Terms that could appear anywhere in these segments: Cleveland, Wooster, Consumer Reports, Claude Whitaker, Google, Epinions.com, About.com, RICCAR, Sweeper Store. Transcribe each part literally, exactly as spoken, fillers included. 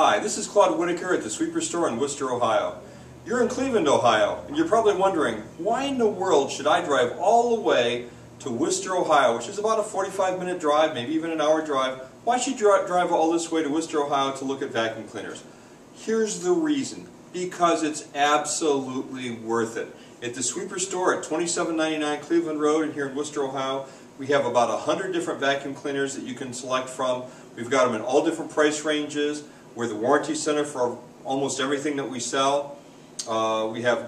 Hi, this is Claude Whitaker at the Sweeper Store in Wooster, Ohio. You're in Cleveland, Ohio, and you're probably wondering, why in the world should I drive all the way to Wooster, Ohio, which is about a forty-five minute drive, maybe even an hour drive? Why should you drive all this way to Wooster, Ohio to look at vacuum cleaners? Here's the reason. Because it's absolutely worth it. At the Sweeper Store at twenty-seven ninety-nine Cleveland Road and here in Wooster, Ohio, we have about one hundred different vacuum cleaners that you can select from. We've got them in all different price ranges. We're the warranty center for almost everything that we sell. Uh, we have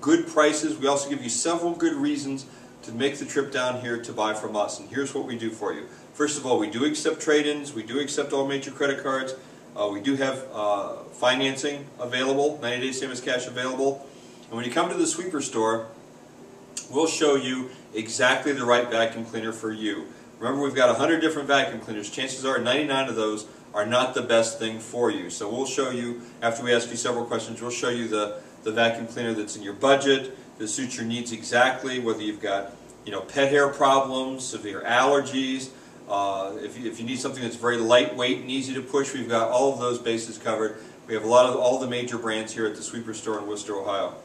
good prices. We also give you several good reasons to make the trip down here to buy from us. And here's what we do for you. First of all, we do accept trade-ins. We do accept all major credit cards. Uh, we do have uh, financing available, ninety day same as cash available. And when you come to the Sweeper Store, we'll show you exactly the right vacuum cleaner for you. Remember, we've got one hundred different vacuum cleaners. Chances are ninety-nine of those are not the best thing for you. So we'll show you, after we ask you several questions, we'll show you the, the vacuum cleaner that's in your budget, that suits your needs exactly, whether you've got you know, pet hair problems, severe allergies. Uh, if, you, if you need something that's very lightweight and easy to push, we've got all of those bases covered. We have a lot of all the major brands here at the Sweeper Store in Wooster, Ohio.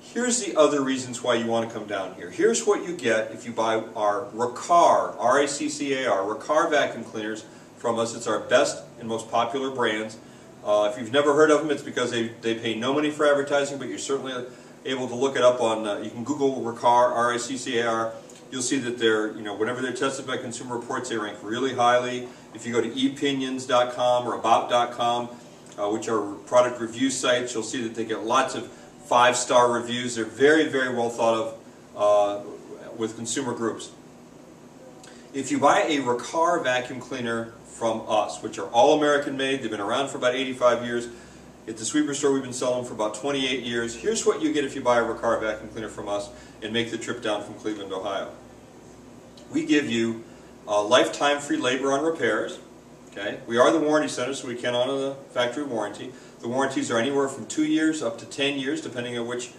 Here's the other reasons why you want to come down here. Here's what you get if you buy our RICCAR, R I C C A R, RICCAR vacuum cleaners from us. It's our best and most popular brands. Uh, if you've never heard of them, it's because they, they pay no money for advertising, but you're certainly able to look it up on, uh, you can Google RICCAR, R I C C A R. You'll see that they're, you know, whenever they're tested by Consumer Reports, they rank really highly. If you go to Epinions dot com or About dot com, uh, which are product review sites, you'll see that they get lots of five star reviews. They're very, very well thought of uh, with consumer groups. If you buy a RICCAR vacuum cleaner from us, which are all American made, they've been around for about eighty-five years. At the Sweeper Store, we've been selling them for about twenty-eight years. Here's what you get if you buy a RICCAR vacuum cleaner from us and make the trip down from Cleveland, Ohio. We give you uh, lifetime free labor on repairs. Okay? We are the warranty center, so we can honor the factory warranty. The warranties are anywhere from two years up to ten years, depending on which,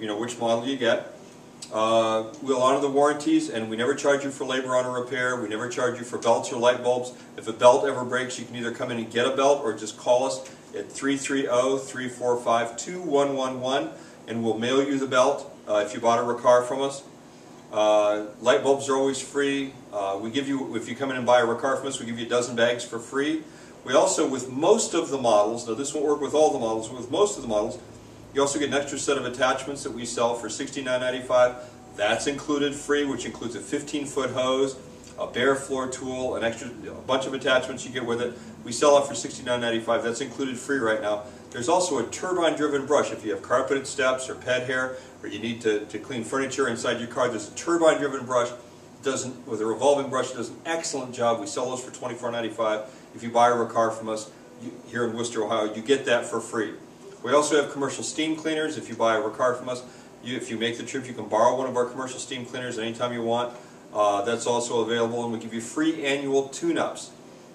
you know, which model you get. Uh, we'll honor the warranties, and we never charge you for labor on a repair. We never charge you for belts or light bulbs. If a belt ever breaks, you can either come in and get a belt or just call us at three three zero, three four five, two one one one, and we'll mail you the belt uh, if you bought a RICCAR from us. Uh, light bulbs are always free. Uh, we give you, if you come in and buy a RICCAR from us, we give you a dozen bags for free. We also, with most of the models, now this won't work with all the models, but with most of the models, you also get an extra set of attachments that we sell for sixty-nine ninety-five. That's included free, which includes a fifteen foot hose, a bare floor tool, an extra a bunch of attachments you get with it. We sell it for sixty-nine ninety-five. That's included free right now. There's also a turbine-driven brush. If you have carpeted steps or pet hair, or you need to, to clean furniture inside your car, there's a turbine-driven brush. It doesn't with a revolving brush, it does an excellent job. We sell those for twenty-four ninety-five. If you buy a RICCAR from us you, here in Wooster, Ohio, you get that for free. We also have commercial steam cleaners. If you buy a RICCAR from us, you, if you make the trip, you can borrow one of our commercial steam cleaners anytime you want. Uh, that's also available, and we give you free annual tune-ups.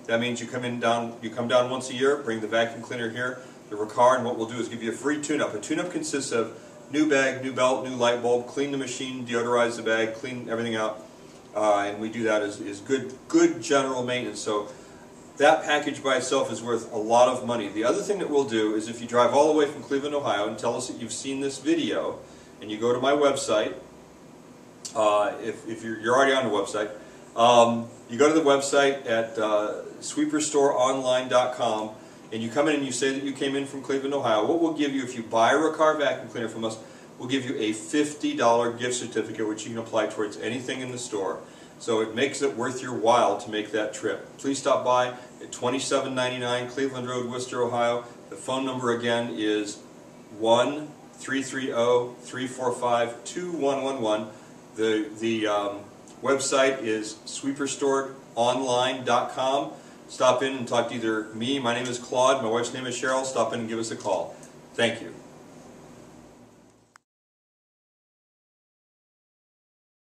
That means you come in down, you come down once a year, bring the vacuum cleaner here, the RICCAR, and what we'll do is give you a free tune-up. A tune-up consists of new bag, new belt, new light bulb, clean the machine, deodorize the bag, clean everything out, uh, and we do that as, as good, good general maintenance. So that package by itself is worth a lot of money. The other thing that we'll do is if you drive all the way from Cleveland, Ohio, and tell us that you've seen this video, and you go to my website, uh, if, if you're, you're already on the website, um, you go to the website at uh, sweeper store online dot com, and you come in and you say that you came in from Cleveland, Ohio. What we'll give you if you buy a RICCAR vacuum cleaner from us, we'll give you a fifty dollar gift certificate, which you can apply towards anything in the store. So it makes it worth your while to make that trip. Please stop by at twenty-seven ninety-nine Cleveland Road, Wooster, Ohio. The phone number again is one, three three zero, three four five, two one one one. The, the um, website is sweeper store online dot com. Stop in and talk to either me. My name is Claude. My wife's name is Cheryl. Stop in and give us a call. Thank you.